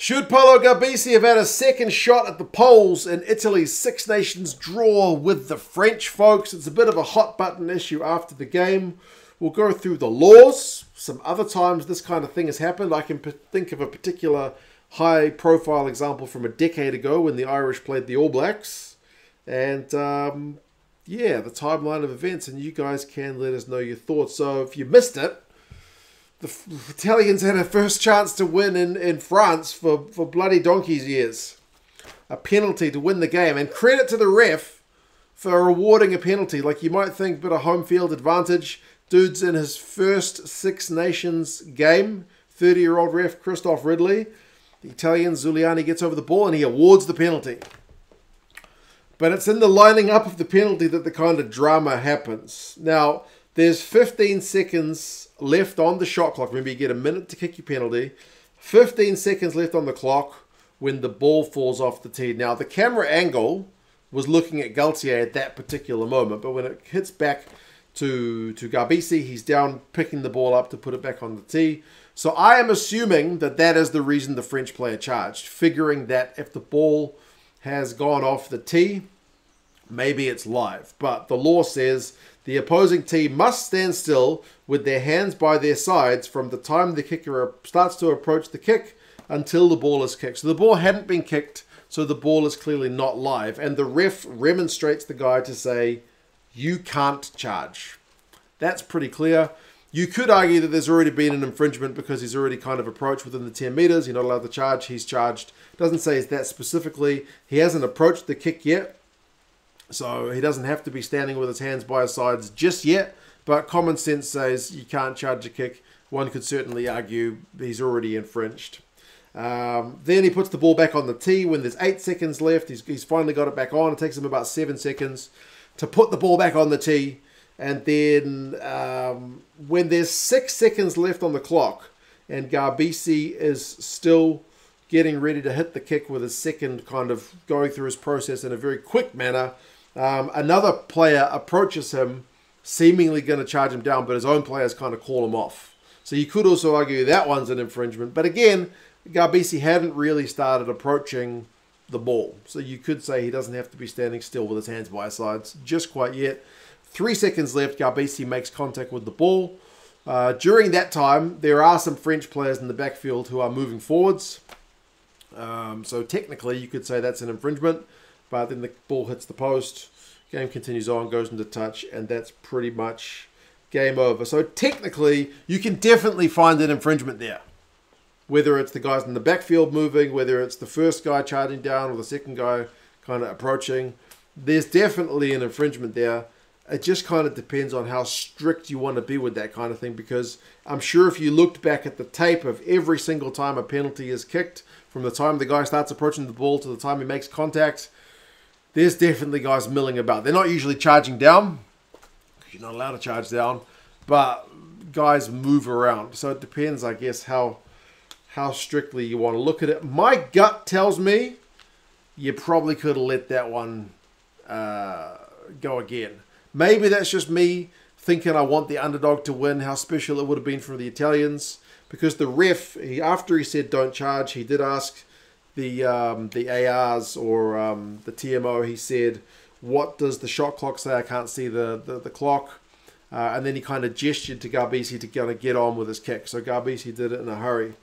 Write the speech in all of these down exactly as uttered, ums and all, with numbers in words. Should Paolo Garbisi have had a second shot at the polls in Italy's Six Nations draw with the French, folks? It's a bit of a hot button issue after the game. We'll go through the laws. Some other times this kind of thing has happened. I can think of a particular high-profile example from a decade ago when the Irish played the All Blacks. And, um, yeah, the timeline of events. And you guys can let us know your thoughts. So if you missed it, the Italians had a first chance to win in, in France for, for bloody donkey's years. A penalty to win the game. And credit to the ref for awarding a penalty. Like, you might think, but a home field advantage. Dude's in his first Six Nations game. thirty-year-old ref Christophe Ridley. The Italian Zuliani gets over the ball and he awards the penalty. But it's in the lining up of the penalty that the kind of drama happens. Now, there's fifteen seconds... left on the shot clock. Remember, you get a minute to kick your penalty. fifteen seconds left on the clock when the ball falls off the tee. Now, the camera angle was looking at Galthié at that particular moment, but when it hits back to, to Garbisi, he's down picking the ball up to put it back on the tee. So I am assuming that that is the reason the French player charged, figuring that if the ball has gone off the tee, maybe it's live. But the law says the opposing team must stand still with their hands by their sides from the time the kicker starts to approach the kick until the ball is kicked. So the ball hadn't been kicked, so the ball is clearly not live. And the ref remonstrates the guy to say, you can't charge. That's pretty clear. You could argue that there's already been an infringement because he's already kind of approached within the ten meters. You're not allowed to charge. He's charged. Doesn't say that specifically. He hasn't approached the kick yet. So he doesn't have to be standing with his hands by his sides just yet. But common sense says you can't charge a kick. One could certainly argue he's already infringed. Um, then he puts the ball back on the tee when there's eight seconds left. He's, he's finally got it back on. It takes him about seven seconds to put the ball back on the tee. And then um, when there's six seconds left on the clock and Garbisi is still getting ready to hit the kick with his second, kind of going through his process in a very quick manner, Um, another player approaches him, seemingly going to charge him down, but his own players kind of call him off. So you could also argue that one's an infringement. But again, Garbisi hadn't really started approaching the ball. So you could say he doesn't have to be standing still with his hands by his sides just quite yet. Three seconds left, Garbisi makes contact with the ball. Uh, during that time, there are some French players in the backfield who are moving forwards. Um, so technically, you could say that's an infringement. But then the ball hits the post, game continues on, goes into touch, and that's pretty much game over. So technically, you can definitely find an infringement there. Whether it's the guys in the backfield moving, whether it's the first guy charging down or the second guy kind of approaching, there's definitely an infringement there. It just kind of depends on how strict you want to be with that kind of thing, because I'm sure if you looked back at the tape of every single time a penalty is kicked, from the time the guy starts approaching the ball to the time he makes contact, there's definitely guys milling about. They're not usually charging down, because you're not allowed to charge down, but guys move around. So it depends, I guess, how, how strictly you want to look at it. My gut tells me you probably could have let that one uh, go again. Maybe that's just me thinking I want the underdog to win, how special it would have been for the Italians, because the ref, he, after he said don't charge, he did ask the um, the A Rs or um, the T M O, he said, what does the shot clock say? I can't see the, the, the clock. Uh, and then he kind of gestured to Garbisi to kind of get on with his kick. So Garbisi did it in a hurry.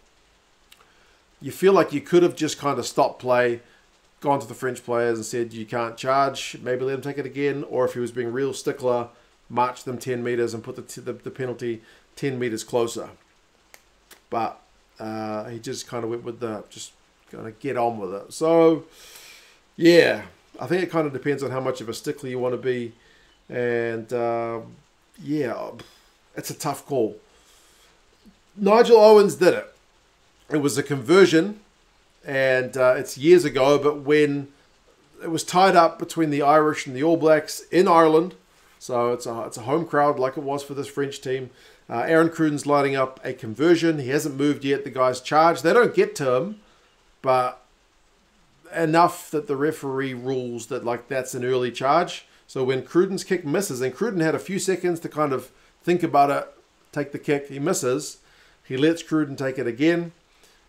You feel like you could have just kind of stopped play, gone to the French players and said, you can't charge. Maybe let him take it again. Or if he was being real stickler, march them ten meters and put the, t the, the penalty ten meters closer. But uh, he just kind of went with the... just. Gonna get on with it. So yeah, I think it kind of depends on how much of a stickler you want to be, and uh, yeah, it's a tough call. Nigel Owens did it. It was a conversion, and uh, it's years ago, but when it was tied up between the Irish and the All Blacks in Ireland, so it's a, it's a home crowd like it was for this French team. uh, Aaron Cruden's lining up a conversion. He hasn't moved yet. The guy's charged. They don't get to him, but enough that the referee rules that, like, that's an early charge. So when Cruden's kick misses, and Cruden had a few seconds to kind of think about it, take the kick, he misses. He lets Cruden take it again.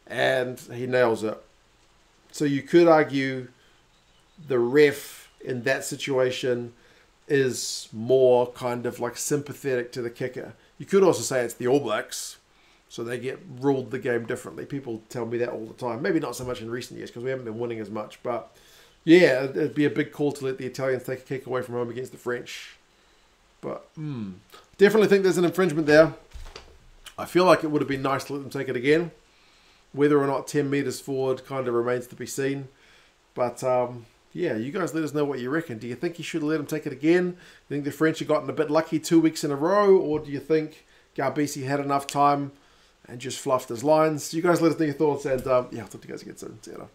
and he nails it. So you could argue the ref in that situation is more kind of like sympathetic to the kicker. You could also say it's the All Blacks, so they get ruled the game differently. People tell me that all the time. Maybe not so much in recent years because we haven't been winning as much. But yeah, it'd be a big call to let the Italians take a kick away from home against the French. But mm, definitely think there's an infringement there. I feel like it would have been nice to let them take it again. Whether or not ten metres forward kind of remains to be seen. But um, yeah, you guys let us know what you reckon. Do you think you should have let them take it again? Do you think the French have gotten a bit lucky two weeks in a row? Or do you think Garbisi had enough time and just fluffed his lines? You guys let us know your thoughts, and um, yeah, I'll talk to you guys again soon. See you later.